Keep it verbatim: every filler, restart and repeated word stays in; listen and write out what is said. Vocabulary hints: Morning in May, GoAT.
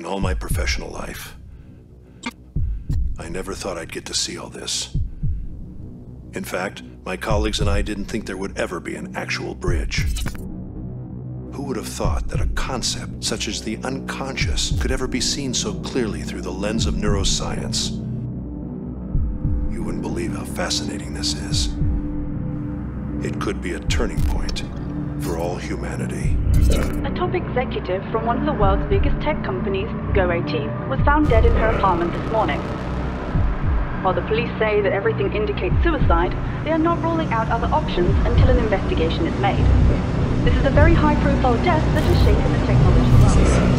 In all my professional life, I never thought I'd get to see all this. In fact, my colleagues and I didn't think there would ever be an actual bridge. Who would have thought that a concept such as the unconscious could ever be seen so clearly through the lens of neuroscience? You wouldn't believe how fascinating this is. It could be a turning point for all humanity. A top executive from one of the world's biggest tech companies, GoAT, was found dead in her apartment this morning. While the police say that everything indicates suicide, they are not ruling out other options until an investigation is made. This is a very high-profile death that has shaken the technology world.